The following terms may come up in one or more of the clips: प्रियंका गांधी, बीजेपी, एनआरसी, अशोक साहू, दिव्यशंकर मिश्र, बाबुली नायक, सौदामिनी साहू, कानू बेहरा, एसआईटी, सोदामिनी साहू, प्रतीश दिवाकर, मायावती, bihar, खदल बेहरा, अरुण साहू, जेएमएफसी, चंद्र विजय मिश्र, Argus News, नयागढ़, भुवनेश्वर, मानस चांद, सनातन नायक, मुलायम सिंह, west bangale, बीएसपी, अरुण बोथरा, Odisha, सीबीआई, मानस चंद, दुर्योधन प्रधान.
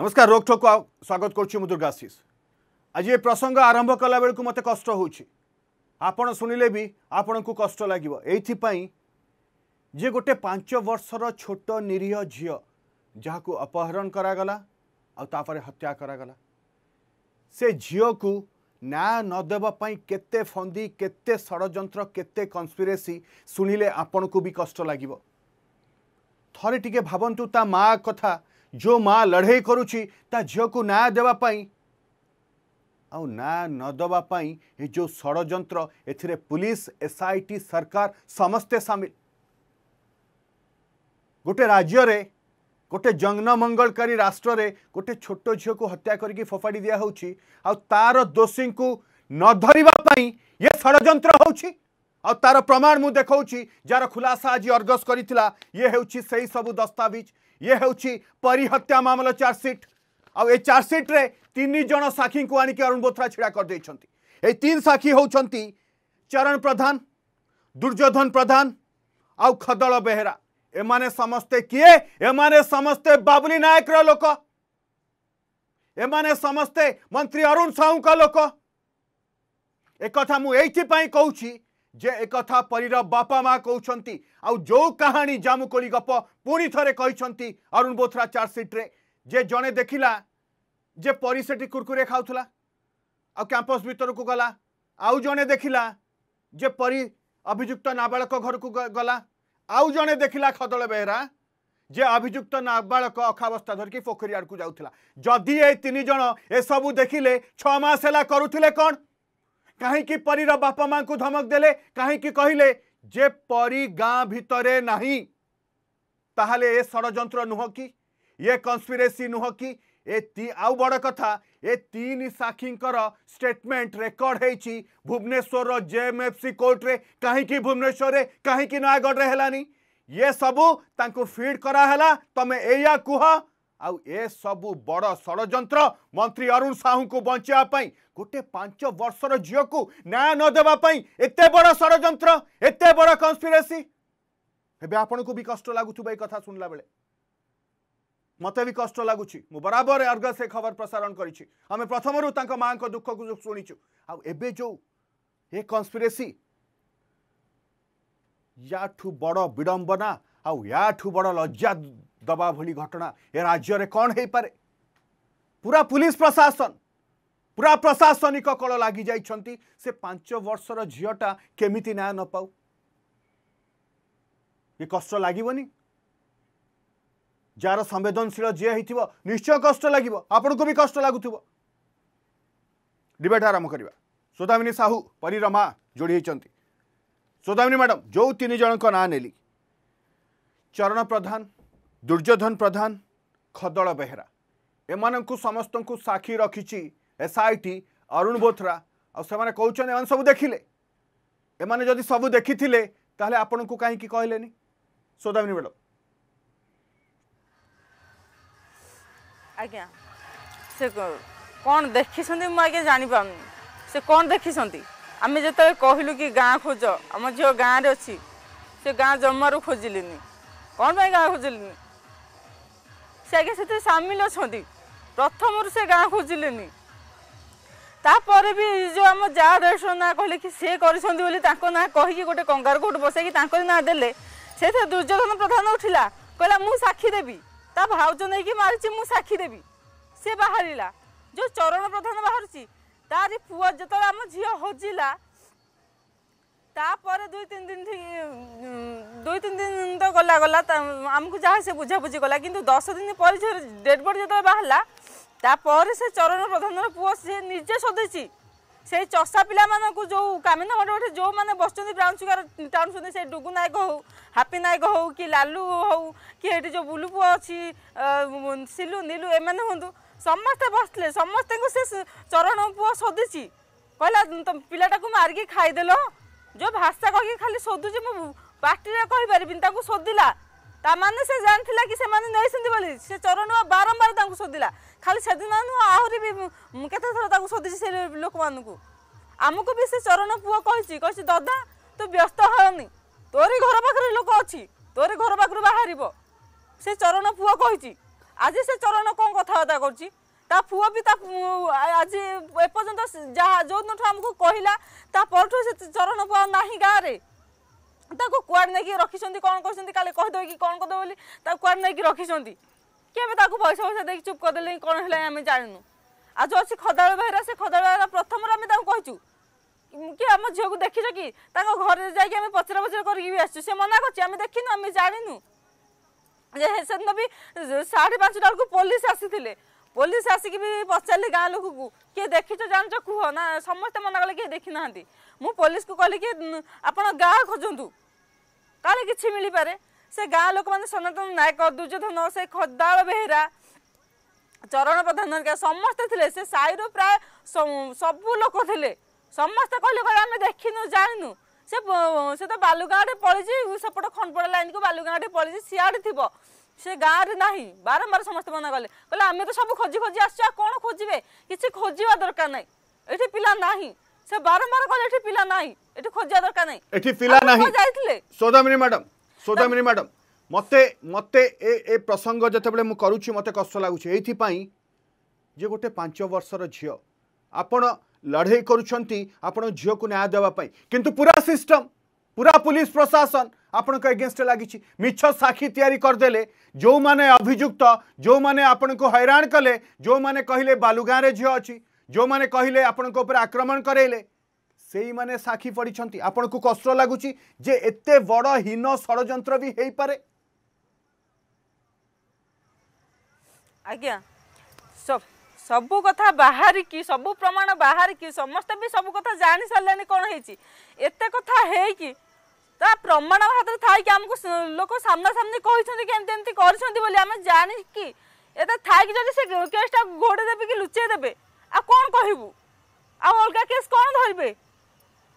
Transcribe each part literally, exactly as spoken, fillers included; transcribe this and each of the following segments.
नमस्कार रोकठोक को स्वागत करुच्ची मु दुर्गाशीष। आज ये प्रसंग आरंभ कला बेलू मत कष्ट आपण शुणिले भी आपण को कष्ट लगे ये गोटे पांच वर्षर छोट निरीह झी जहाँ को अपहरण करागला आपर हत्या करागला से झील को न्याय नदेवाई केते फंदी केते षड्यंत्र केते कन्स्पिरेसी शुणिले आपण को भी कष्ट लगे। थरे टिके भावंतु ता माँ कथा जो माँ लड़े करुची ता झील को न्याय देवाई आउ न्याय नदेवाई जो षड्यंत्र एथिरे पुलिस एसआईटी सरकार समस्ते सामिल। गोटे राज्य रे गोटे जंगनमंगलकारी राष्ट्र रे गोटे छोट झील को हत्या करके फोफाड़ी दिया होची आउ तार दोषी को न धरिबा पाई ये षड्यंत्र होची और तार प्रमाण मु देखौची जार खुलासा आज अर्गस करितला। ये हेउची सही सब दस्तावेज ये हेउची परिहत्या मामला चार्जसीट आ ए चार्जसीट रे तीन जन साखी को आनिके अरुण बोथरा छिड़ा कर देइछंती। ए तीन साखी होउछंती चरण प्रधान दुर्योधन प्रधान आ खदल बेहरा। एमाने समस्ते किए एमाने समस्ते बाबुली नायक रो लोक एमाने समस्ते मंत्री अरुण साहू का लोक। एक कथा मु एइथिपाई कहउची जे एक था परीर बापा माँ कहते आउ जो कहानी जामुकोली गप पुणी थे कहते अरुण बोथरा चार्जसीट्रे जे जड़े देखला जे परी से कुरकुरे खाऊला आ कैंपस भीतर को गला आउ जड़े देखला जे परी अभियुक्त नाबालक घर को गला आउ जड़े देखला खदल बेहरा जे अभियुक्त नाबालक अखावस्था धरिकी पोखरी आड़ को जाऊला। जदि ये तीन जन ए सबू देखिले छः मास हेला करुले कौन कहीं परीर बापा माँ को धमक देले कहीं कहले जे परी गाँ भितरे नाही ताहले ए षड्यंत्र नुह कि ये कन्स्पिरेसी नुह कि ए आउ बड़ कथा ए तीन साखींकर स्टेटमेंट रेकर्ड होइछि भुवनेश्वर जेएमएफसी कोर्ट रे कहीं भुवनेश्वर रे कहीं नयागढ़ रे हेलानी। ये सबू तांको फीड करा हेला तमे एया कुह आउ ए सबू बड़ षड्यंत्र मंत्री अरुण साहू को बचाया पाई गोटे पांच वर्षर झील को न्याय नदेवा पाई एते बड़ षड्यंत्र एते बड़ कन्स्पिरेसी। हे आपण को भी कष्ट लागुथुबा ए कथा सुनला बेले मते भी कष्ट लागुची। मु बराबर अर्गस से खबर प्रसारण करिछि आमे प्रथमरु तांका मां को दुख को सुनिछु आउ एबे जो ए कन्स्पिरेसी याठू बड़ विडंबना आउ याठू बड़ लज्जा दबा भली घटना ए राज्य रे कौन है पारे। पूरा पुलिस प्रशासन पूरा प्रशासनिक कल लगी जाइछंती से पांच वर्षर झीटा केमिति न्याय न पाऊ ये कष्ट लागबनी जार संवेदनशील जी होइथिबो निश्चय कष्ट लागिबो आपण को भी कष्ट लागुथिबो। डिबेट आरंभ करिबा। सोदामिनी साहू परिरमा जोड़ी होइछंती। सोदामिनी मैडम जो तीन जन को ना नेली चरण प्रधान दुर्योधन प्रधान खदल बेहरा एमानंकु समस्तंकु साखी रखी एसआईटी अरुण बोथरा आने कहते सब देखिले एमाने जदि सब देखी ताहले आपण को कहीं कहलेनी। सोदामिनी मैडम आज्ञा से कौन देखी मुझे जानी पानी से कौन देखी आम जो कहलु कि गाँ खोज आम झील गाँव अच्छी से गाँ जमारू खोजिले कौन पर गाँ खोजिले से आज्ञा से सामिल अच्छा प्रथम रू से गाँ खोजिले तापर भी जो आम जा देश ना कहले कि सी ना कहीकि गोटे कंगार कोट बसैकि ना दे दुर्योधन प्रधान उठिला कहला मु साखी देवी ता भाउज नहीं मारिची मु साखी देवी से बाहरिला जो चरण प्रधान बाहर तारी पुआ जो आम झील हजिला तापर दुई तीन दिन दुई तीन दिन तो गला गला आमको जहाँ से बुझाबुझी गला कि दस दिन पर डेड बॉडी जो बाहरला से चरण प्रधान पुओ सी निजे सदेसी से चषा पिला मानू जो कामिना मटे जो मैंने बस ब्राउन सुगार टाणुन से डुगु नायक हो हापी नायक हो कि लालू हो कि जो बुलू पुओ अच्छी सिलू नीलू एम हूँ समस्ते बसले समस्ते से चरण पुओ सदेसी कहला पिलाटा को मारिकी खाईदेल जो भाषा कह खाली शोधुची मु पार्टी कहीपर शोधला से जानला कि नहीं से चरण बारंबार शोधला खाली से दिन नुह आहरी भी केत थर शोधि से लोक मानू आमको भी से चरण पुओ कही ददा तू व्यस्त होनी तोरी घर पाखे लोक अच्छी तोरी घर पाखु बाहर से चरण पुओ कही आज से चरण कौन कथबार्ता करा पुआ भी आज एपर्तन जहाँ जो दिन आमको कहला चरण पुआ ना गाँव कुआड़ नहीं रखी कौन करदेव कि कौन करदे बोली कुआड़ नहीं रखी केवे पैसा पैसा देखिए चुप करदे कौन है जानू आज अच्छी खदाल भाईरा से खदाल भाईरा प्रथम कहचु कि आम झील को देखी कि घर जामें पचरा पचरा कर मना करें देखीन आम जानू से दिन भी साढ़े पाँच टा बेलू पुलिस आसी पुलिस आसिक भी पचारे गाँ लोक को किए देखी जानच कह ना समस्ते मना कले किए देखी ना मु पुलिस को कहली कि आप गाँ खोजतु कहे कि मिल पारे से गाँ लोक मैंने सनातन नायक दुर्योधन से खदाल बेहरा चरण प्रधान समस्ते थे से साईरो प्राय सबू लोक थे समस्ते कहले कह आम देखीनु जानू से से तो बालुगाँटे पड़ी सेपट खंडपड़ा लाइन को बालुगाँटे पड़ी सियाड़े थी से गाँव ना बारंबार समस्ते मना कले कहले आम तो सब खोजी खोजी आस कौन खोजे किसी खोजा दरकार ना ये पिला ना से बारंबार कहले ये पिला ना ये खोजा दरकार ना ये पिला ना सौदामिनी मैडम सौदामिनी मैडम मते मते ए ए प्रसंग जितेबाला मुझे करुच्ची मत कष्ट लगुच ये गोटे पांच वर्षर झी आप लड़े करुँच झील को न्याय देवाई किंतु पूरा सिस्टम पूरा पुलिस प्रशासन आपण को एगेन्स्ट लगी मिछ साखी तैयारी करदेले जो माने अभियुक्त जो माने आपण को हैरान कले जो माने कहले बालुगाँव झील अच्छी जो माने कहले आपण को ऊपर आक्रमण करेले से माने साखी पड़ी आपण को कष्ट लगुच जे एते बड़ हीन षड्यंत्र भी हो पारे आज्ञा सब सब कथा बाहर की सब प्रमाण बाहर की समस्ते भी सब कथा जानी सारे कौन होते कथा है कि प्रमाण हाथ थी आमको लोक सामना सामने कहते एमती कर जानी कि थी केसटा घोड़े देवे कि लुचे देवे आ कौन कहबू आलगा केस कौन धरवे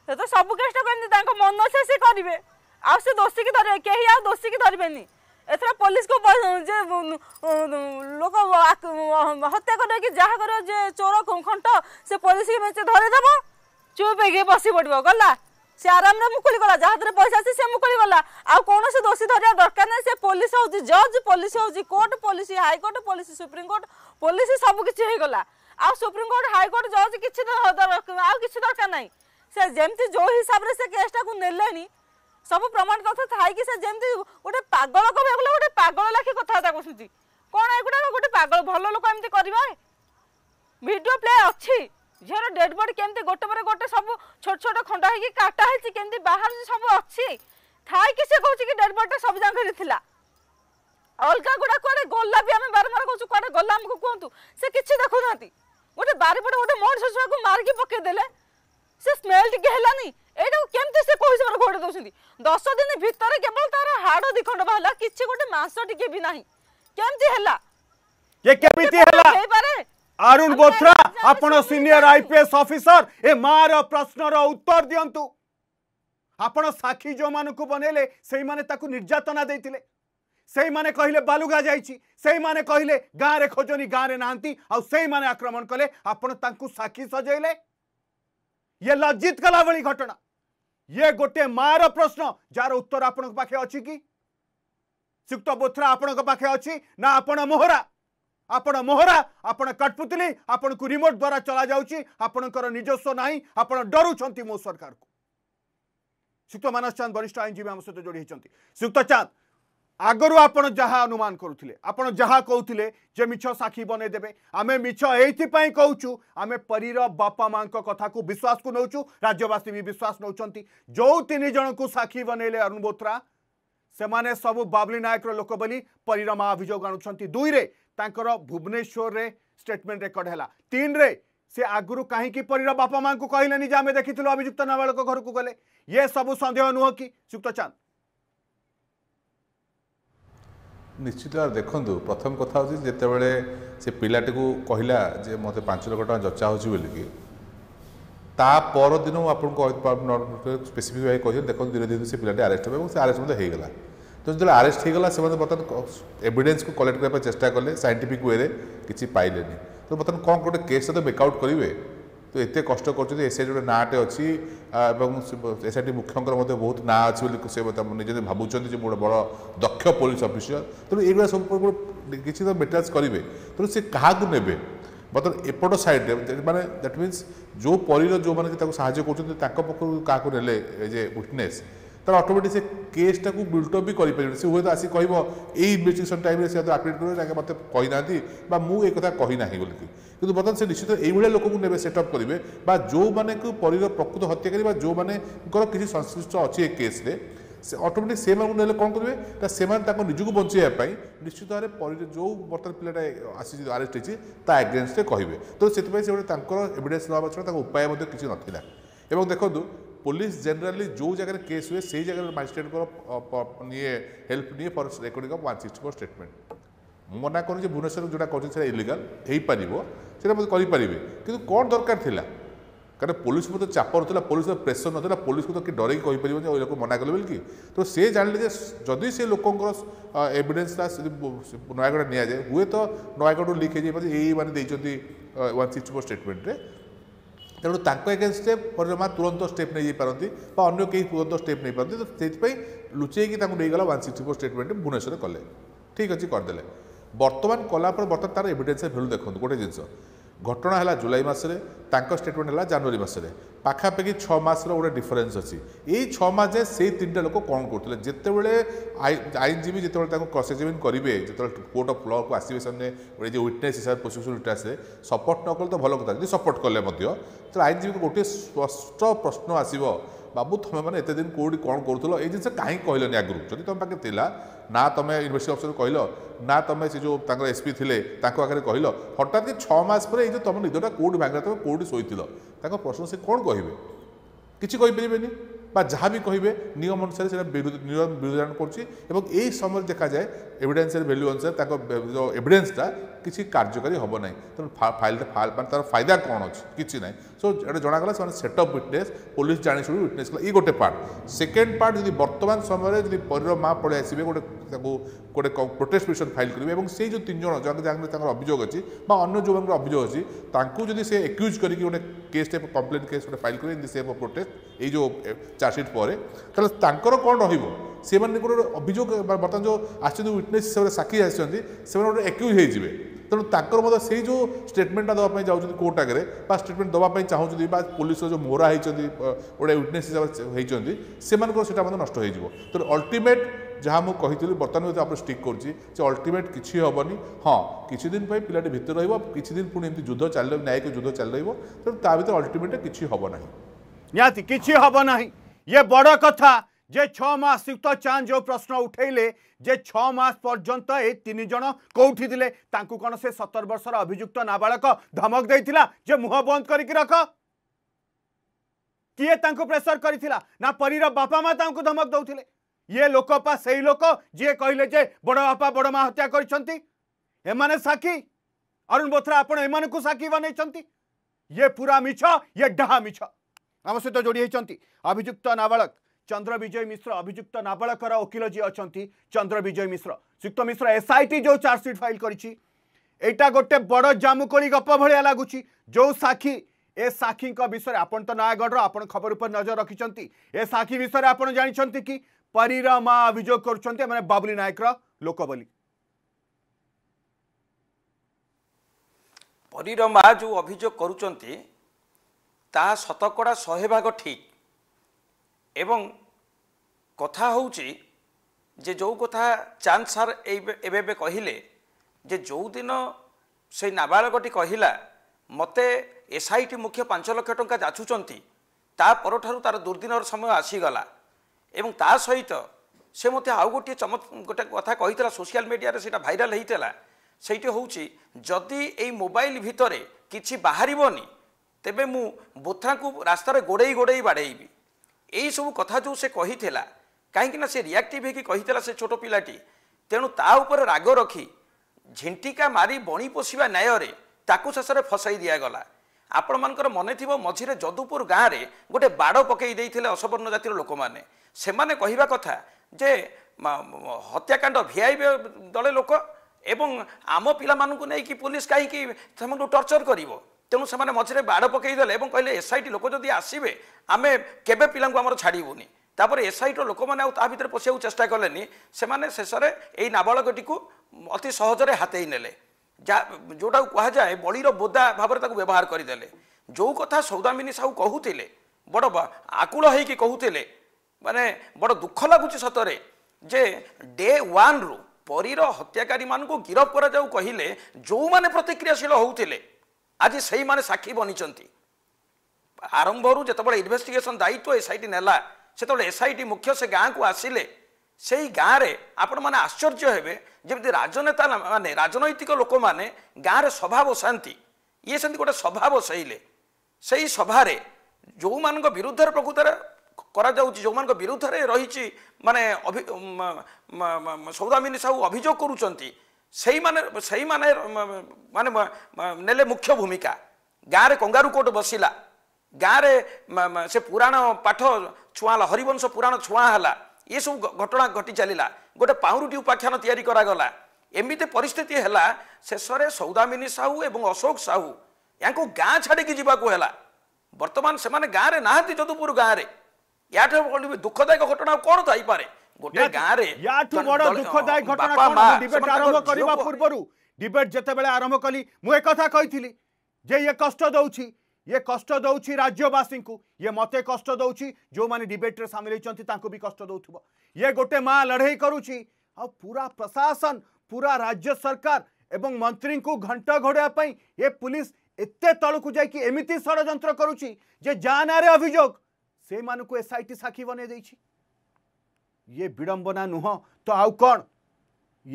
से तो सब केसटा को मन से सी करेंगे आ दोषी की धरवे कहीं आ दोषी की धरवे एथरा पुलिस को जे लोक हत्या कर जहा कर चोर खंट से पुलिस की धरदेव चुप हो बस पड़ो गला से आराम मुकुली गला जहाँ पैसा अच्छे से मुकुली गला आउ कौन से दोषी धरिया दरकार ना से पुलिस हूँ जज पुलिस हूँ court police high court police supreme court police सबकिछ हो गला आ सुप्रीमकोर्ट हाईकोर्ट जज कि दरकार ना से जमी जो हिसाब से केसटा को ने सब प्रमाण कथ थी जमी गोटे पागल कह गोटे पागल लाखी कथबार्ता करा गोटे पागल भल लोक एमती करवा भिड प्ले अच्छी झील डेड बडी केमती गोटे पर गोटे सब छोट छोट खंडा होगी काटा होती बाहर सब अच्छी थी से कौच कि डेड बडीटा सब जाकर अलग गुड़ा कौन गला भी आम बारंबार कौच कौटे गला आमको कहतु से कि देखुना गोटे बारीपटे गोटे मनुष्य छुआ को मारिकी पकईदे से स्मेल टी है एटा केमती से कोई हिसाब घोड़े दौरान दस दिन भितर केवल तार हाड़ दिखंड बाहर कि गोटे मास टे भी ना केमती है अरुण बोथरा आपण सीनियर आईपीएस ऑफिसर ए मार प्रश्नर उत्तर दियंतु आपण साखी जो मान को बनैले से माने ताकु निर्यातना देतिले से माने कहिले बालुगा जाइछि से माने कहिले गाँव में खोजनी गाँव में नांती आ से माने आक्रमण कले आपण तांकु साखी सजैले ये लज्जित कला वाली घटना ये गोटे मार प्रश्न जार उत्तर आपण पाखे अच्छी कि सुक्त बोथरा आपण पाखे अच्छी ना आपण मोहरा आपण मोहरा आपण काटपुतली आपण को रिमोट द्वारा चला जाउची आपणकर निजस्व नाही आपण डरुछंती मो सरकार को सुक्त मानस चांद वरिष्ठ आईनजीवी आम सहित जोड़ी होती सुक्त चांद आगरू आपण जहा अनुमान करुथिले आपण जहा कहउथिले जे मिछ साखी बने देबे आमे मिछ एथि पई कहउचु आमे परीर बापा मां को कथा को विश्वास को नउचु राज्यवासी भी विश्वास नउचंती जो तीन जन को साखी बनेले अरुण बोथरा से माने सब बाबली नायक रो लोक बोली परीर मां अभियोग आनुचंती दुई रे तांकर भुवनेश्वर रे स्टेटमेंट रेकर्ड हैला तीन रे से आगरू काहे कि परीर बापा मां को कहिलेनी जे आमे देखिथिलो अभियुक्त नाबालक घर को गले ये सब संदेह नुह कि सुक्त चांद निश्चित भाव देखु प्रथम कथा हूँ जितेबाला से पिलाटी को कहला जे मत पांच लाख टाँग जचा होगी तापरदिन आपको स्पेसीफिक भाई कह देखो धीरे धीरे से पिलाटी आरेस्ट हो से आरेस्ट मतलब होगा तो जो आरेस्ट होगा से बर्तमान एविडेन्स को कलेक्ट करने चेस्टा कले साइंटिफिक वे किसी पाइले तो बर्तमान कौन गोटे केस बेकआउट करेंगे तो ये कष्ट कर एसआईटी गोटे नाटे अच्छी एसआईटी मुख्यंकर बहुत ना अच्छी से निजे भावुं गोटे बड़ दक्ष पुलिस अफिसर तेणु ये सब किसी तो मेटेरियाल्स करेंगे तेणु सी क्या ने बर्तमान एपट सैड मैंने दैट मीन्स जो परीर जो मैंने साहय कर क्या विटनेस तरह अटोमेटिक से केसटा को बिल्टअप भी करें सी हूँ तो आसिक कह इन्वेस्टिगेशन टाइम से आप्डेट करेंगे मत कही ना मुझे कहना बोलिकी कि बर्तमान से निश्चित ये लोक को ने सेटअप करेंगे जो मैंने परीर प्रकृत हत्या करेंगे जो मैंने किसी संश्लिष्ट अच्छे केस्रे से ऑटोमेटिक से ना कौन करेंगे से निजुक बचाई निश्चित भाव में परीर जो बर्तमान पिलाटा आसी आरेस्ट होती ता एगेन्स्ट कहे तो से गोटे एविडेन्स ना छा उपाय किसी नाला एवं देखो पुलिस जनरली जो जगह केस हुए से जगह मजिस्ट्रेट को ये हेल्प नहीं for recording of one sixty four को स्टेटमेंट मना करूँ भुवनेश्वर जोटा कर इलीगल हो पार से करेंगे कि कौन दरकार थिला कारण पुलिस में तो चाप ना पुलिस प्रेसर ना पुलिस को तो किए डर कहीपर लोग मना कले बोलिकी तो सी जान जदि से लोक एविडेन्स नयागढ़ नि हुए तो नयागढ़ लिक हो मैंने वन सिक्सटी फोर स्टेटमेंट तेणु तांको एगेन्स्ट परिजमा तुरंत स्टेप नहीं पारती अगर कहीं तुरंत स्टेप नहीं पारती तो से लुचेक नहींगला one sixty four statement भुवनेश्वर कले ठीक अच्छे करदे बर्तमान कलापर बर्तमान तार एविडेन्स भेल्यू देखो गोटे जिनस घटना है जुलाई मसरे स्टेटमेंट है जनवरी मसरे पाखापाखि छः मासर गोटे डिफरेन्स अच्छी यही छः मास जाए से तीनटा लोक कौन करूँ जितेबले आईनजीवी जिते क्रस एग्जामिन करेंगे जो कोर्ट अफ लॉ को आसवे सामने जो विटनेस हिसाब से प्रोसिक्यूशन विटनेस सपोर्ट न कले तो भल कथा सपोर्ट कले आईनजीवी को गोटे स्पष्ट प्रश्न आसो बाबू तुम मैंने एत दिन कौटी कौन करूँ ये जिन कहीं कहलनि आगुरी जब तुम पाखे ना तुम इन्वेस्टिगेशन अफिसर कहल ना तुम से जो एसपी थे आगे कहल हठात कि छः मास पर ये तुम निदटा कौटी भांगा तुम कौटी शोल प्रश्न से कौन कहे किसी कहीपरें जहाँ भी कहे नियम अनुसार से विरोधारण कर समय देखा जाए एविडेन्स वैल्यू अनुसार जो एविडेन्सटा किसी कार्यकारी हम ना तो फाइल मैं तरह फायदा कौन अच्छी किसी ना सो ये जनागला से सेटअप विटनेस पुलिस जाणी शुणी विटनेस ये गोटे पार्ट सेकेंड पार्ट जी बर्तमान समय जी परीर माँ पलि आसवे गोटे गोटे प्रोटेस्ट पिटिशन फाइल करेंगे से जो तीन जन जहाँ अभियोग अच्छी अगर जो अभियोग अच्छी जब से एक्यूज करके गोटे केस कंप्लेन केस गोटे फाइल करें इन सेफ प्रोटेस्ट ये जो चार्जसीट पर कौन रहा से अभियोग बर्तमान जो आटनेस हिसाब से साक्षी आसने एक्यूज होते तेणु तांकर मत से जो स्टेटमेंटा देवाई जाऊँगी कोर्ट आगे स्टेटमेंट देवाई चाहूँगी पुलिस जो मोहरा होती गोटे विटनेस हिसाब से होता नष्ट हो तेणु अल्टिमेट जहाँ मुझे बर्तमान में आप स्टिक कर अल्टिमेट किसी हेनी हाँ किसी दिन पिलाटी भितर रही पुणी एम युद्ध चल न्यायिक युद्ध चल रहा भर अल्टिमेट किसी हम ना निहाती किसी हम ना ये बड़ कथा जे छः मास युक्त चांद जो प्रश्न उठेले जे छः मास पर्यंत ए तीन जन कौटी दिले तांकु कौन से सतर वर्ष अभियुक्त नाबालक धमक देइथिला जे मुह बंद करिक रख किए तांकु प्रेसर करिथिला ना परीर बापा माँ तांकु धमक दउथिले ये लोक पा सेही लोक जे कहले जे बड़ बापा बड़ माँ हत्या करिसंती एमाने साखी अरुण बोथरा आपण एमानकु साखी बनैसंती ये पूरा मिछ ये डहा मिछ आम सहित जोड़ी होती अभियुक्त नाबालक चंद्र विजय मिश्र अभियुक्त नाबालकर वकिल जी अच्छा चंद्र विजय मिश्र श्रीयुक्त मिश्र एसआईटी जो चार्जसीट फाइल करा गोटे बड़ जामुकोली गप भाया लगुच जो साखी ए साखी विषय आपन तो नयागढ़ आपन खबर पर नजर रखिंट ए साखी विषय आपड़ जानते कि परीर माँ अभियोग कर बाबुली नायक लोक बोली परीर माँ जो अभियोग कर ता शतकड़ा शहे भाग ठीक एवं कथा हूँ जे जो कथा चांद सार एबे कहले जे जो दिन से नाबालकटी कहला मते एसआईटी मुख्य पांच लाख टंका जाचुचंती ता परठारु तार दुर्दिनर समय आसीगला एवं ता सहित से मते आउ गोटे चमत् गोटे कथा कही सोशल मीडिया से भाइराल होता से हूँ जदि ये मोबाइल भितर किसी बाहरबनी तेबे मु बोथरा को रास्तार गोड़े गोड़े बाड़ेबी यही सब कथा जो से कही कहीं से रिएक्टिव होता से छोट पिलाटी तेणु ता उपर राग रखी झिंटिका मारी बणी पोषा न्याय ताकू शेषे फसाई दिगला आपण मानकर मन थी मझीरे जदुपुर गाँव में गोटे बाड़ पकईदे असवर्ण जातिर लोक मैंने से कहवा कथा जे हत्याकांड भिआईबी दले लोक एवं आम पिला मानकु नेकी पुलिस कहीं टर्चर कर तेणु से मझे बाड़ पकईदे कहले एसआईटी लोक जदि आसबे आम केबे पिलांग को आमर छाड़बुनी तापर एसआईटी लोक मैंने भर पशिया चेष्टा कले शेष नाबालकटी को अति सहजरे हाथई नेले जोटा कहुए बड़ीर बोदा भाव व्यवहार करदे जो कथा सौदामिनी साहू कहूले बड़ आकुल होकि कहूले माने बड़ दुख लगुच सतरे जे डे वन रु परीर हत्याकारी मान को गिरफ करा जाऊ कहिले जो माने प्रतिक्रियाशील होउथिले आज सही माने साक्षी बनिचंती आरंभ रु जेतबळे इन्वेस्टिगेशन दायित्व एसआईटी नेला सेतबळे एसआईटी मुख्य से गाँ को आसिले से गाँव में आपण माने आश्चर्य हेबे जेमि राजनेता माने राजनैतिक लोक माने गाँव में सभा बसाती ये सेमि गोटे सभा बसैले सही सभार जो मान विरुद्ध प्रकृतर करा जो मान विरुद्ध रही माने सौदामिनी साहू अभियोग करुचंती सही माने सही माने माने नेले मुख्य भूमिका गाँव में कंगारू कोर्ट बसिला गाँव में से पुराण पाठ छुआला हरिवंश पुराण छुआला ये सब घटना घटी चलला गोटे पाउरुटी उपाख्यान तैयारी करागला एमती परिस्थिति है शेष में सौदामिनी साहू और अशोक साहू या गाँ छाड़ी जावाक है बर्तमान से माने गाँव में नहांती जदुपुर गाँव में याठ दुखदायक घटना कौन थी पारे गोटे गाँव में दुखदायक घटना डिबेट आरंभ करबा पूर्वरु डिबेट जेतेबेले आरंभ कली मु एक कथा कहितली जे ये कष्ट दउछि ये कष्ट दउछि राज्यवासी को ये मते कष्ट दउछि जो माने डिबेट रे शामिल होइचंती तांको भी कष्ट दउथबो ये गोटे माँ लड़ाई करूछि आ पूरा प्रशासन पूरा राज्य सरकार एवं मंत्री को घंटा घोड़ाया पई ये पुलिस एते तलकू जाकि एमिति षड़यंत्र करूछि जे जानारे अभियोग से मानकु एसआईटी साखी बने देछि ये विडंबना नुह तो आउ कौन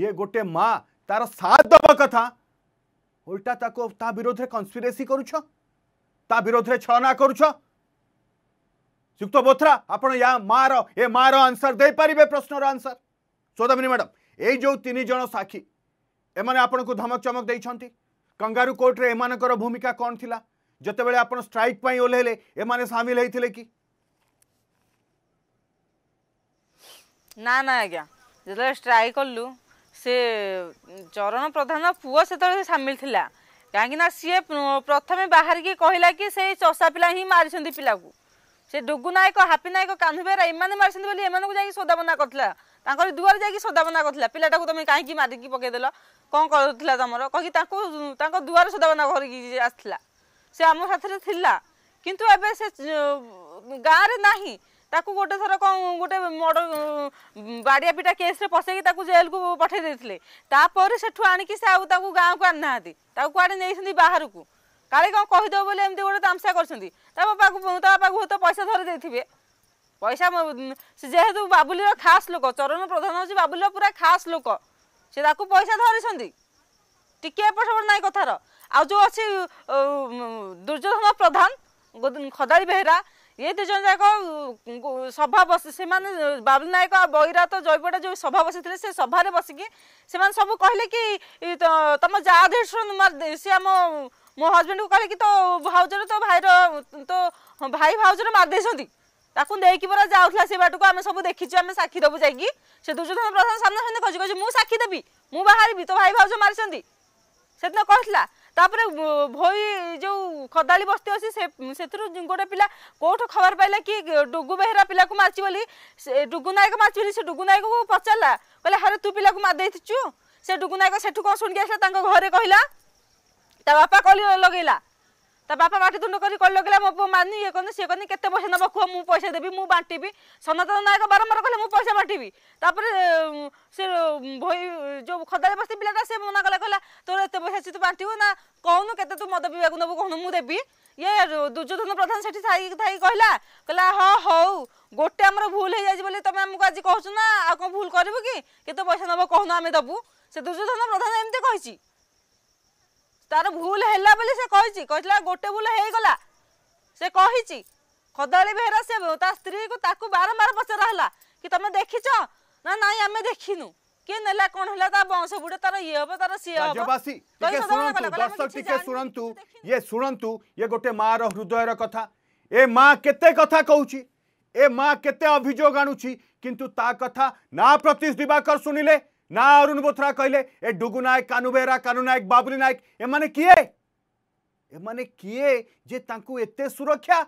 ये गोटे माँ तार साथ दबा कथा उल्टा ताको ता विरोध रे कन्स्पिरेसी करूछ ता विरोध रे छलना करूछ युक्त बोथरा आपण या माँ रो ए माँ रो आंसर दे परिबे प्रश्न रो आंसर सौदामिनी मैडम ए जो तीन जन साखी एमाने आपण को धमक चमक देइछंती कंगारू कोर्ट रे एमानकर भूमिका कौन थिला जते बेले आपण स्ट्राइक पई ओलेले एमाने शामिल हेथिले कि ना ना आज्ञा जो स्ट्राइक कलु से चरण प्रधान पुओ से सामिल थिला कहीं सी प्रथम बाहर की कहला कि से चषा पिला ही मारी पिला को से डुगु नायक हापी नायक कान्हू बेहरा एम मारी जा सौदामना कर दुआर जा सौदामना कर पिलाटा को तुम कहीं मारिकी पकईदेल कौन करूला तुमर कहीं दुआर सौदामना करके आसाला से आम साथ कितु एवं से गाँव में ना ताकू गोटे थर कौन गोटे मर्डर बाड़िया पिटा केस रे पसैकी ताकू जेल को पठे देथिले तापर सेठु आनी कि से आ ताकू गांव को आनाहाती ताकू कुआडे नेइसंदी बाहर को काले कौन कहि दो बोले एमते गोटे तामसा करसंदी ता बापा को ता बापा को तो पैसा थर देथिबे पैसा से जेहेतु बाबुली रो खास लोक चरण प्रधान हो बाबुली रो पूरा खास लोक से ताकू पैसा धरिसंदी टिके एपट नाइ कथार आ जो अछि दुर्योधन प्रधान खदारी बेहरा ये दुज जाक सभा बस से बाबुल नायक बईरा तो जयपटा जो सभा बसी थे से सभा बसिकी से सब कहले कि तुम जहाँ धीर सी आम मो हजबैंड को कहले कि तो भाउजर तो भाईर तो भाई भाउजर मारिदे ताकू लेकिन पूरा जाऊला से बाटक आम सब देखी आम साक्षी देवु जा दुर्योधन प्रधान सामने कह कह मुझ साक्षी देवी मुझ बाहर तो भाई भाउज मारी से दिन कहला तापरे भोई जो खदाली बस्ती अच्छी से गोटे पिला कोठ खबर पाइला कि डुगु बेहरा पिला को मारची बोली डुगु नायक मारची बोली से डुगु नायक को पचारला कहला हरे तू पिला को मार देथिचु से डुगु नायक सेठु कौन सुन के आसला तांको घरे कहला ता बापा कली लगेला ता बापा बाटी तुंड करी कल लगेला मो पो मारनी ये कहने से कहने केते पैसा नब कह मु पैसा देबी मु बांटीबी सनातन नायक बारंबार कहले मु पैसा बांटीबी तापर से भोई जो खदाली बस्ती पिलाटा से मना कला कहला तोर एते पैसा छि तू बांटीबो ना कहनु केते तू मद बिबाक नब कहनु मु देबी ये दुर्योधन प्रधान सेठी थाई थाई कहला कहला हां हौ गोटे हमर भूल हे जाय बोले तमे हमको आज कहछु ना आ को भूल करबो कि केते पैसा नब कहनु आमे दबु से दुर्योधन प्रधान एमते कहिछि तार भूल हैला बोले से कहि कहला गोटे भूल हे गला से कहि खदाली बेहरा से ता स्त्री को ताकू बारंबार पचरा हला कि तमे देखिछ ना नाही आमे देखिनु के नेला कोन हला ता बंश बुडे तार ये होबो तार सी होबो राज्यवासी टिके सुनंतु दर्शक टिके सुनंतु ये सुनंतु ये गोटे माँ रो हृदय रो कथा ए माँ केते कथा कहूची ए माँ केते अभियोग आणुची किंतु ता कथा ना प्रतीश दिवाकर सुनिले ना अरुण बोथरा कहले ए डुगु नायक कानू बेहरा कानू नायक बाबुली नायक एमाने किए एमाने किए जे तांकु एते सुरक्षा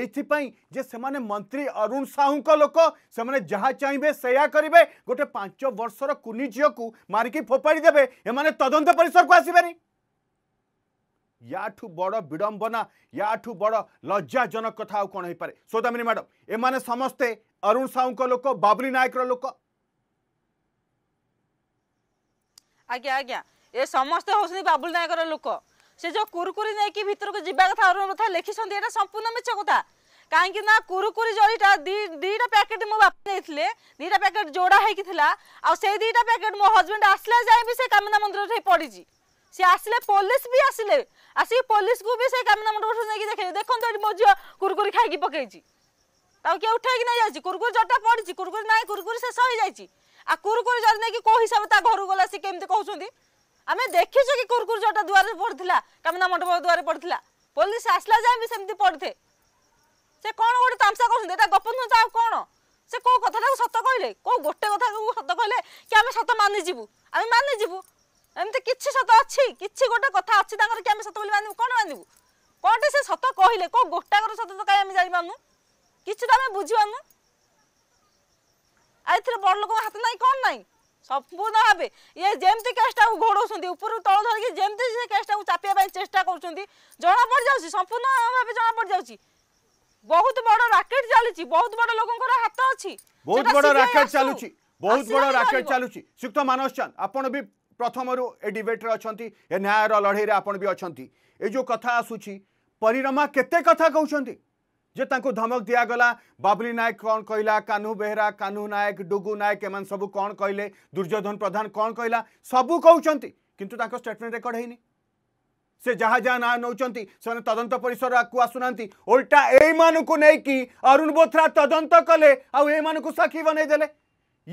एइथिपाई जे सेमाने मंत्री अरुण साहू को लोक से जहाँ चाहिए सेया करेंगे गोटे पांच वर्षर कुनी झील को मारिकी फोपाड़ी देवे एमाने तदंत परिसर को आसबे याठू बड़ विडंबना याठू बड़ लज्जाजनक कथा आउ कौन हो पारे। सौदामिनी मैडम एमाने समस्ते अरुण साहू को लोक बाबुली नायक लोक आज्ञा आज्ञा ये समस्त हूँ बाबुल नायक लोक से जो कुरकुरी नहीं भितर को जावा कथा अरुण कथा लिखिंट ये संपूर्ण मिछ कथा कहीं कुरकुरी जरीटा दीटा पैकेट मो बापा नहीं दीटा पैकेट जोड़ा होता दीटा पैकेट मो हजबैंड आसला जाए भी से कामना मंदिर पड़ी सी आसले पुलिस भी आसले आसिक पुलिस को भी से कामना मंदिर नहीं देखे देखते मो झी कुरकुरी खाई पकई किए उठाई नहीं जाए कुरकुरी जटा पड़ी कुरकुरी ना कुरकुरी शेष हो जाए आ कुरकुरी जरी नहीं कौ हिसाब से घर गला सी केमती कहते आम देखी कि कुरकुरी जटा द्वारे पड़ता कामना मंडप द्वारे पड़ता पुलिस आसला जाए भी सेमती पड़े से कौन गोटे तामसा कर गपनता कौन से कौ कथा सत कहले कौ गोटे कथा सत कहले कि आम सत मानिजु आम मानिजु एमती कि सत अच्छी कि गोटे कथा अच्छी कि आम सत बोली मानू कौन मानू कौटे से सत कहले कौ गोटाकर सत तो कहीं जापारन कि बुझीपारन आइए बड़ लोक हाथ ना कौन ना संपूर्ण भाव ये जमती केसटा घोड़ौं ऊपर तल धरिकी जमती से केसटा चापिया चेष्टा कर जना पड़ जा संपूर्ण भाव जना पड़ जा बहुत बड़ राकेट चलुची बहुत बड़ लोक हाथ अच्छी बहुत बड़ राकेट चलुची बहुत बड़ राकेट चलुची। श्रीयुक्त मानस चंद आपण भी प्रथम रू ए डिबेट अच्छा ए न्यायर लड़े आपड़ भी अच्छा ये जो कथा आसूची परिरमा केते कथा कहते जे तांको धमक दिगला बाबुली नायक कौन कहला कान्हू बेहरा कान्हू नायक डुगु नायक एम सब कौन कहले दुर्योधन प्रधान कौन कहला सबू कहते किंतु तांको स्टेटमेंट रेकर्ड होनी से जहाँ जहाँ ना नौ तदंत परिसर को आसुना उल्टा ए मानू नहीं अरुण बोथरा तदंत कले आउ साक्षी बनईदे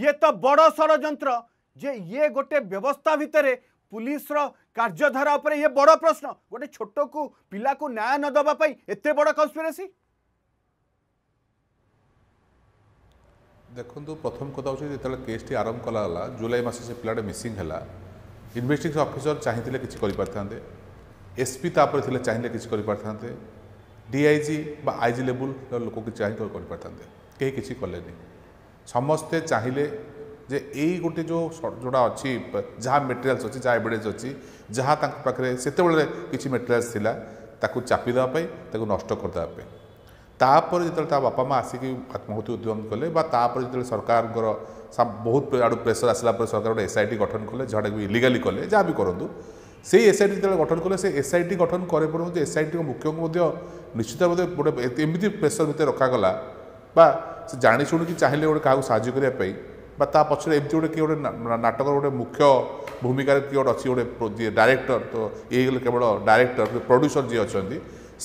ये तो बड़ षड्यंत्र जे ये गोटे व्यवस्था भितर पुलिस कार्यधारा उपरे ये बड़ प्रश्न गोटे छोट को पिला को न्याय न दवाई एत बड़ कन्स्पिरेसी देखो प्रथम कथा हूँ जो केसटी आरंभ कलागला जुलाई मस से पिलाटे मिसिंग है इन्वेस्टिगेशन ऑफिसर चाहिए किसी करें एसपी तापर चाहिए किसी करें डीआईजी बा आईजी लेवल लोक चाहिए करें कहीं किसी कले समस्ते चाहिए जे यही गोटे जो जोड़ा अच्छी जहाँ मेटेरियाल्स अच्छी जहाँ एविडेन्स अच्छी जहाँ पाखे से किसी मेटेरियाल्स थी चापीदेप नष्ट करदेप तापर जो बापा माँ आसिक आत्महत्या उद्यम कले जो सरकार बहुत आड़ प्रेसर आसला सरकार गोटे एस आई टी गठन कले जहाँटा कि इलिगाली कले जहाँ भी करूँ से एस आई टी जो गठन कले से एस आई टी गठन करें एस आई टी मुख्य को निश्चित भाव गोटे एमती प्रेसर भितर रखागला से जाशुणी कि चाहिए गोटे क्या साज्य करने पक्ष एमती गोटे किए गोटे नाटक गोटे मुख्य भूमिकार किए गोटे अच्छी गोटे डायरेक्टर तो ये केवल डायरेक्टर प्रोड्यूसर जी अच्छा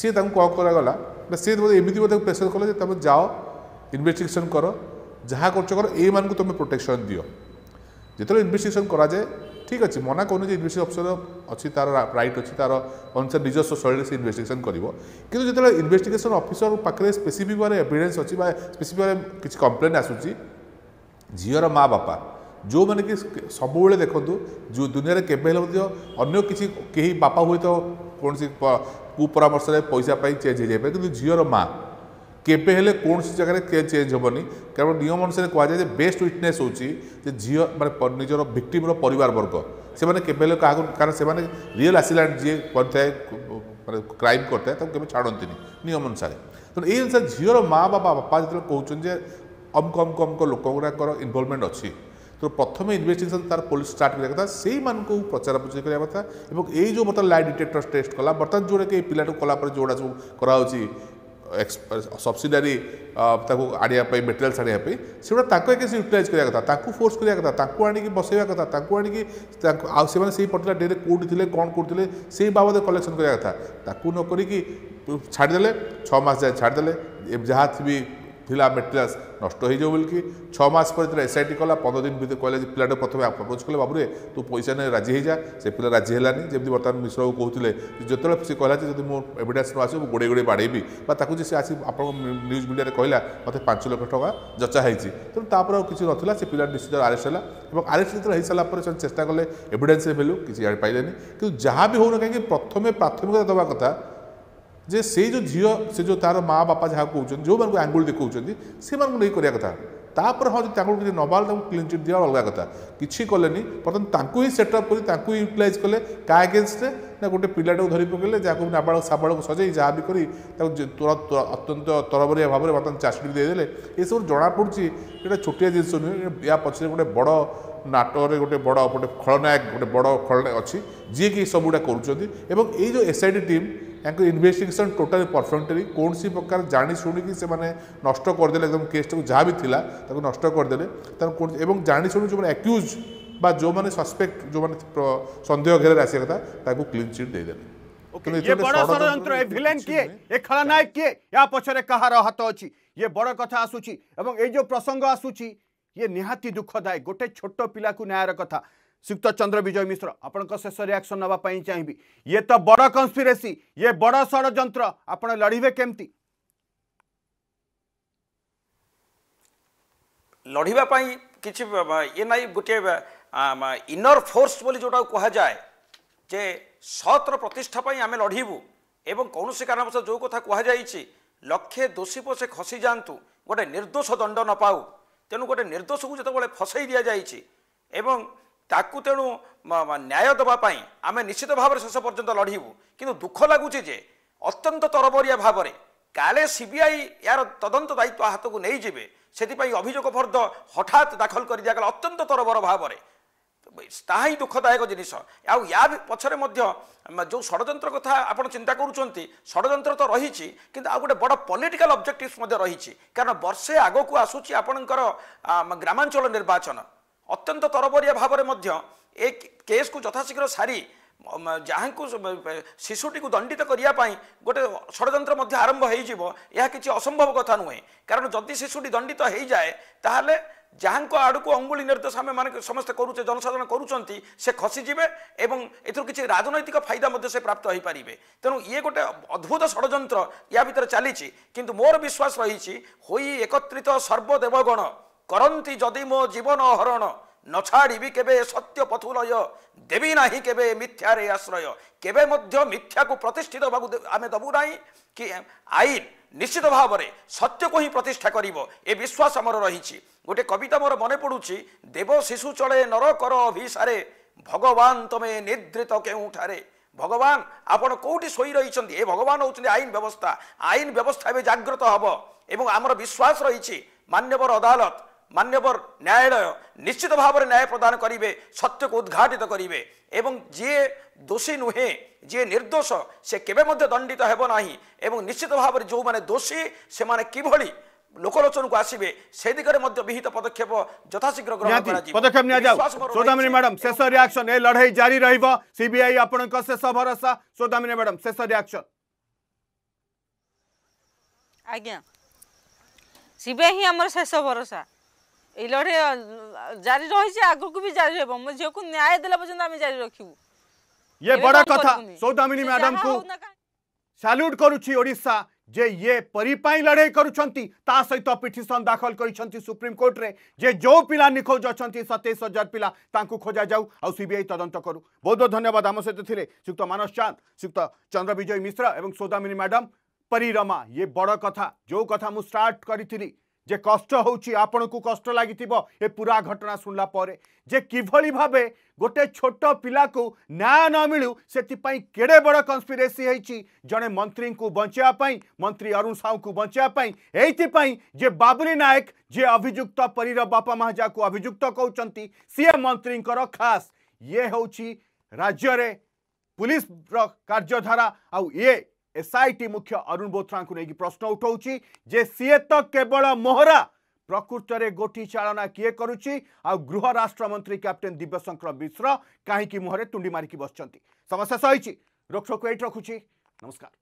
सी कौन कराला सी एमती प्रेसर कले तुम जाओ इन्वेस्टिगेशन कर जहाँ कर तुम प्रोटेक्शन दियो जिते इन्वेस्टिगेशन कराए ठीक अच्छे मना कौन इन्वेस्टिगेशन अफिसर अच्छी तार राइट अच्छी तार अनुसार निजस्व शैली से इन्वेस्टिगेशन कर जो इन्वेस्टिगेशन अफिसर पाखे स्पेसिफिक भाव एविडेन्स अच्छी स्पेसिफिक भाव किसी कंप्लेन आसूसी झीर माँ बापा जो मैंने कि सब देखूँ जो दुनिया केवे किसी कहीं बापा हुए तो कौन सी कुपरामर्श पैसा चेंज हो जाए कि झीर माँ केवे हेले कौन सी जगह चेंज हेनी कारण नियम अनुसार कहुए बेस्ट विटनेस होची झी मैं निजर भिक्टिम परिवार वर्ग से मैंने केवे क्या कारण से रियल आसिलेंट जी करते मैं क्राइम करते हैं छाड़ती नियम अनुसार तो ये अनुसार झीर माँ बापा बापा जो कहते अमुक अमुक अमुक लोकगुड़ा इनवल्वमेंट अच्छी तो प्रथम इन्वेस्टिगेशन तार पुलिस स्टार्ट करा कथा से पचरा पचरी करा कथा और यही जो बर्तमान लाइट डिटेक्टर्स टेस्ट कला बर्तमान जोड़ा कि पिलाटू कला जोड़ा सब कर सब्सिडारी आने मेटेरियाल्स आने सेगुड़ा कैसे यूटिलाइज करा फोर्स करा कथा आणिक बसैया कथा आणिक से पर्टिकुलर डे कौटे कौन करूँ से बाबद कलेक्शन करा कथा न करके छाड़देले छः मास जाए छाड़देले जहाँ थी ପିଲା ମେଟ୍ରିକ୍ସ ନଷ୍ଟ ହେଇଯିବ ବୋଲିକି ଛଅ ମାସ ପରେ ଯେତେବେଳେ ଏସ୍ଆଇଟି କଲା ପନ୍ଦର ଦିନ ଭିତରେ କହିଲା ଯେ ପିଲାଟା ପ୍ରଥମେ ଆପ୍ରୋଚ୍ କଲେ ବାବୁରେ ତୁ ପଇସା ନେଇ ରାଜି ହେଇଯା। ସେ ପିଲା ରାଜି ହେଲାନି। ଯେମିତି ବର୍ତ୍ତମାନ ମିଶ୍ରକୁ କହୁଥିଲେ ଯେତେବେଳେ ସେ କହିଲା ଯେ ଯଦି ମୁଁ ଏଭିଡେନ୍ସ ନ ଆସିବ ମୁଁ ଗୋଡ଼େଇ ଗୋଡ଼େଇ ବାଡ଼େଇବି ବା ତାକୁ ଯେ ସେ ଆସି ଆପଣଙ୍କ ନ୍ୟୁଜ୍ ମିଡ଼ିଆରେ କହିଲା ମୋତେ ପାଞ୍ଚ ଲକ୍ଷ ଟଙ୍କା ଯଚା ହେଇଛି। ତେଣୁ ତାପରେ ଆଉ କିଛି ନଥିଲା। ସେ ପିଲା ନିଶ୍ଚିତ ଆରେଷ୍ଟ ହେଲା ଏବଂ ଆରେଷ୍ଟ ଯେତେବେଳେ ହେଇସାରିଲା ପରେ ସେମାନେ ଚେଷ୍ଟା କଲେ ଏଭିଡେନ୍ସରେ ଭେଲୁ କିଛି ଜାଣି ପାଇଲେନି। କିନ୍ତୁ ଯାହା ବି ହେଉନା କାହିଁକି ପ୍ରଥମେ ପ୍ରାଥମିକତା ଦେବା କଥା जे से जो झील से जो तार माँ बापा जहाँ कहते जो मैं आंगुल देखा से नहीं करा कथा तापर हाँ जो नवाल क्लीन चिट दिया अलग कथा किसी कले बर्तमान ताकू ही सेटअप कर यूटिलाइज कले क्या अगेन्स्ट ना गोटे पिलाटा धरी पकड़े जहाँ नाबाड़क साबाड़क सजे जहाँ भी करी अत्यंत तरबरिया भाव में बर्तमान चार्जशीट देदेले ये सब जनापड़ी ये छोटिया जिनस नुहे या पचर गोटे बड़ नाटक गोटे बड़ गोटे खलनायक गोटे बड़ खलनायक अच्छी जी कि सबूटा करुँच। जो एसआईटी टीम या इन्वेस्टिगेशन टोटाली परफेक्टली कौन सी प्रकार जानी शुणी से मैंने नष्ट करदे एकदम केसटा जहाँ भी थिला ताको नष्ट करदे एवं जानी शुणी जो एक्यूज बा जो मैंने सस्पेक्ट जो मैंने संदेह घेर आस क्लीन चिट देदेले। ये बड़ षड्यंत्र ए विलेन किए ए खलनायक किए या पछरे कहार हाथ अछि ये बड़ कथा आसुछि एवं ए जो प्रसंग आसुछि ये निहाती दुखदायक गोटे छोट पिला को न्यायर कथा। श्रीयुक्त चंद्र विजय मिश्र आपंकर शेष रियाक्शन नाप चाहिए। ये तो बड़ कन्स्पिरेसी ये बड़ षड्यंत्र आप लड़े केमती लड़ाई कि ये ना गोटे इनर फोर्स बोली जोटा कहुए जे सतर प्रतिष्ठापी आम लड़बू एवं कौन से कारणवश जो कथा कहुई लक्षे दोषी पछे खसी जातु गोटे निर्दोष दंड न पाऊ तेणु गोटे निर्दोष को जो फसई दि जा ताकू तेणु न्याय देवाई आम निश्चित भाव में शेष पर्यंत लड़बू किंतु दुख लगुच अत्यंत तरबरिया भाव में काले सीबीआई यार तदंत दायित्व हाथ को नहीं जाए से अभियोग फर्द हठात दाखल कर दिया अत्यंत तरबर भाव में ताही दुखदायक जिनिस या पछरे जो षड्यंत्र कथा आप चिंता करुँच षड्यंत्र तो रही किंतु आ गोटे बड़ पॉलिटिकल ऑब्जेक्टिव्स रही कारण बर्षे आग को आसूची आपणकर ग्रामांचल निर्वाचन अत्यंत तरबरिया भाव में केस को यथाशीघ्र सारी जहाँ शिशुटी को दंडित करने गोटे षड्यंत्र मध्य आरंभ हो कि असंभव कथा नुहे कारण जदि शिशुटी दंडित हो जाए ताहले जहाँ को आड़ को अंगुली निर्देश आम मान समस्ते करुचे जनसाधारण करुँच से खसीजे एवं एथर किसी राजनैतिक फायदा से प्राप्त हो पारे तेणु ये गोटे अद्भुत षड्यंत्र या भीतर चली किंतु मोर विश्वास रही होई एकत्रित सर्वदेवगण करंती जदि मो जीवन हरण न छाड़ी केबे सत्य पथुलय देवी नाही केबे मिथ्यारे आश्रय केबे मध्य मिथ्या को प्रतिष्ठित आमे दबू नाही कि आईन निश्चित भाव में सत्य को ही प्रतिष्ठा करिवो ए विश्वास हमर रही। गोटे कविता मोर मन पड़ुछि देव शिशु चले नर कर अभिसारे भगवान तमे निद्रित केउठारे भगवान आपण कोउठी सोई रहिसंती ए भगवान होउछंती आईन व्यवस्था आईन व्यवस्था ए जागृत हबो एवं आमर विश्वास रही मान्यवर अदालत मान्यवर न्यायालय निश्चित भाव में न्याय प्रदान करेंगे सत्य को उद्घाटित करेंगे एवं जी दोषी नुहे जी निर्दोष से केबे मध्य दंडित हेबो नाही एवं निश्चित भाव में जो माने दोषी से माने किभली लोकलोचन को आसिबे से दिगरे मध्य विहित पदक्षेप यथाशीघ्र ग्रहण करा जी पदक्षेप न जाओ। सोदामिनी मैडम शेष रिएक्शन ए लड़ाई जारी रहइबो सीबीआई आपनक शेष भरोसा। सोदामिनी मैडम शेष रिएक्शन आज्ञा सीबीआई ही आमर शेष भरोसा ये लड़े जारी रही आग को भी जारी रहा मो झील को न्याय देला पर्यंत आम जारी रखिबू। ये बड़ा कथा सौदामिनी मैडम को सैल्यूट करुछि ओडिशा जे ये परिपाई लड़े करुछंती ता सहित पिटिशन दाखल करिसंती सुप्रीम कोर्ट रे जे जो पिला निखोज अछंती सत्ताईस हजार पिला तांकु खोजा जाऊ आ सीबीआई तदंत करू। बहुत बहुत धन्यवाद आम सहित थिले श्रीयुक्त मानस चांद श्रीयुक्त चंद्र विजय मिश्र एवं सौदामिनी मैडम परिरमा। ये बड़ कथा जो कथा मु स्टार्ट करी जे कष्ट होउछि आपनकु कष्ट लागिथिबो ए पूरा घटना सुनला परे जे किभली भाबे गोटे छोट पिला को न्याय न मिलू सेतिपाई केड़े बड़ कन्स्पिरेसी होइछि जने मंत्री को बंचया पाई मंत्री अरुण साहू को बंचया पाई एइथिपाई जे बाबुली नायक जे अभियुक्त परिर बापा मा जाकु अभियुक्त कहउचंती सीए मंत्रींकर खास ये होउछि राज्य रे पुलिस कार्यधारा आउ ये एसआईटी मुख्य अरुण बोथरा को लेकिन प्रश्न उठाऊँ जे सीए तो केवल मोहरा प्रकृत में गोटी चालना किए करुच्ची आ गृह राष्ट्र मंत्री कैप्टेन दिव्यशंकर मिश्र कहीं मुहर तुंडी मारिकी बस समस्या सही रोकठोक रखुची। नमस्कार।